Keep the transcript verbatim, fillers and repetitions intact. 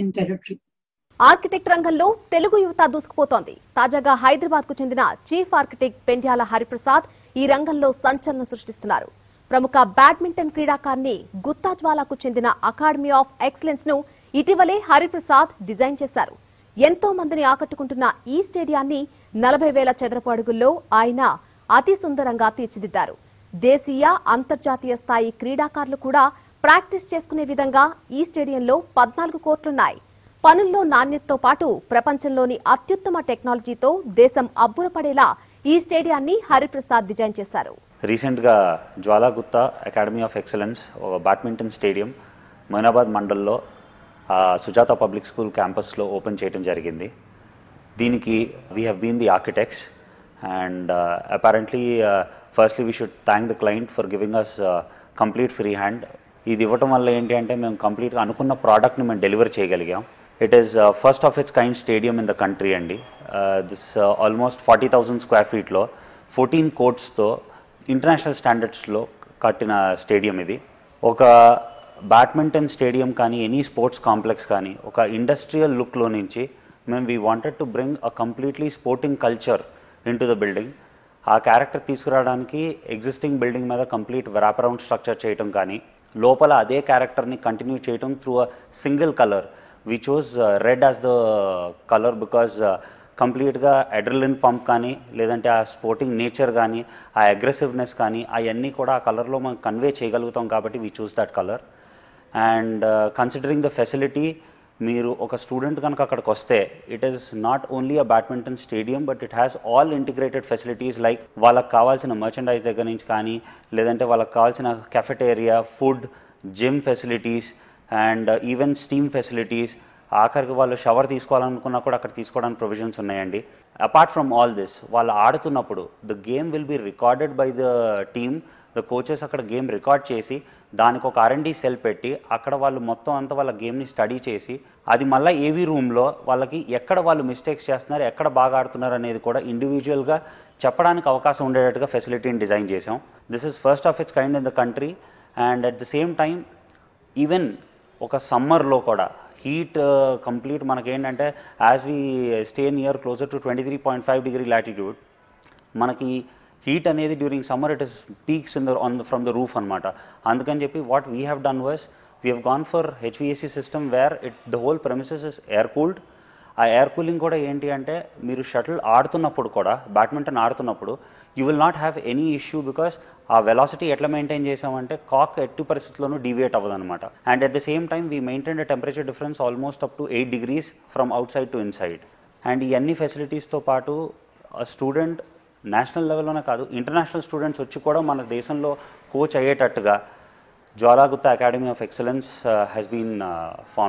in territory. Architect Rangalo, Telugu Yuta Duskupotondi, Tajaga Hyderabad Kuchindina, Chief Architect Pendiala Hari Prasad, E Rangalo Sanchana Sushtistunaru. Pramuka Badminton Kridakarni, Gutta Jwala Kuchindina Academy of Excellence nu, Itivale Hari Prasad design Chesaru. Yento Mandani Akatukuntuna E Stadiani, Nalabevela Chedrapadugulo, Aina, Ati Sundaranga Tichididaru. Desiya Antarjatiya Sthayi Kridakarlu Kuda, Practice Cheskune Vidanga, E Stadium lo, Padnalugu Kotlunnayi. పనుల్లో నాణ్యతతో పాటు ప్రపంచంలోని అత్యుత్తమ టెక్నాలజీతో దేశం అబ్బురపడేలా ఈ స్టేడియాన్ని హరిప్రసాద్ డిజైన్ చేశారు. రీసెంట్ గా Jwala Gutta academy of excellence ఒక బ్యాడ్మింటన్ స్టేడియం మోనాబాద్ మండల్లో సుజాత పబ్లిక్ స్కూల్ క్యాంపస్ లో ఓపెన్ చేయడం జరిగింది. దీనికి we have been the architects and apparently firstly we should thank the client for giving us complete free hand. ఇది ఇవ్వడం వల్ల ఏంటి అంటే మేము కంప్లీట్ గా అనుకున్న ప్రోడక్ట్ ని మేము డెలివర్ చేయగలిగాం. It is uh, first of its kind stadium in the country andi uh, this uh, almost forty thousand square feet lo fourteen courts tho international standards lo kattina stadium idi oka badminton stadium kani any sports complex kani oka industrial look lo nunchi mem we wanted to bring a completely sporting culture into the building aa character teesukuradaniki existing building meda complete wraparound structure cheyadam kani lopala ade character ni continue cheyadam through a single color. We chose uh, red as the color because uh, complete ga adrenaline pump kani ledante aa sporting nature kani aa aggressiveness kani ayanni kuda aa color lo man convey cheyagalugutaam kabatti we choose that color. And uh, considering the facility meeru oka student ganaka akkadiki vaste it is not only a badminton stadium but it has all integrated facilities like vallaki kavalsina merchandise daggara nunchi kani ledante vallaki kavalsina cafeteria, food, gym facilities and uh, even steam facilities. ఆఖరికి వాళ్ళు shower తీసుకోవాలనుకున్నా కూడా అక్కడ తీసుకోవడానికి provisions ఉన్నాయండి. Apart from all this వాళ్ళు ఆడుతున్నప్పుడు the game will be recorded by the team. The coaches అక్కడ game record చేసి దానికి ఒక ఆర్ అండ్ డి సెల్ పెట్టి అక్కడ వాళ్ళు మొత్తం అంతా వాళ్ళ గేమ్ని స్టడీ చేసి అది మళ్ళీ ఏవీ రూమ్లో వాళ్ళకి ఎక్కడ వాళ్ళు మిస్టేక్స్ చేస్తున్నారు, ఎక్కడ బాగా ఆడుతున్నారు అనేది కూడా ఇండివిజువల్గా చెప్పడానికి అవకాశం ఉండేటట్టుగా ఫెసిలిటీని డిజైన్ చేసాం. This is first of its kind in the country. And at the same time even ఒక సమ్మర్లో కూడా హీట్ కంప్లీట్ మనకేంటంటే as we stay near closer to twenty three point five degree latitude మనకి హీట్ అనేది during summer it is peaks in the on from the roof అనమాట. అందుకని చెప్పి what we have done was we have gone for HVAC system where it the whole premises is air cooled. ఆ air cooling కూడా ఏంటి అంటే మీరు shuttle ఆడుతున్నప్పుడు కూడా బ్యాడ్మింటన్ ఆడుతున్నప్పుడు you will not have any issue because ఆ వెలాసిటీ ఎట్లా మెయింటైన్ చేసామంటే కాక్ ఎట్టి పరిస్థితుల్లోనూ డీవియేట్ అవ్వదు అనమాట. And at the same time we maintain the temperature difference almost up to eight degrees from outside to inside. And ఇవన్నీ ఫెసిలిటీస్తో పాటు స్టూడెంట్ నేషనల్ లెవెల్లోనే కాదు ఇంటర్నేషనల్ స్టూడెంట్స్ వచ్చి కూడా మన దేశంలో కోచ్ అయ్యేటట్టుగా Jwala Gutta academy of excellence has been formed.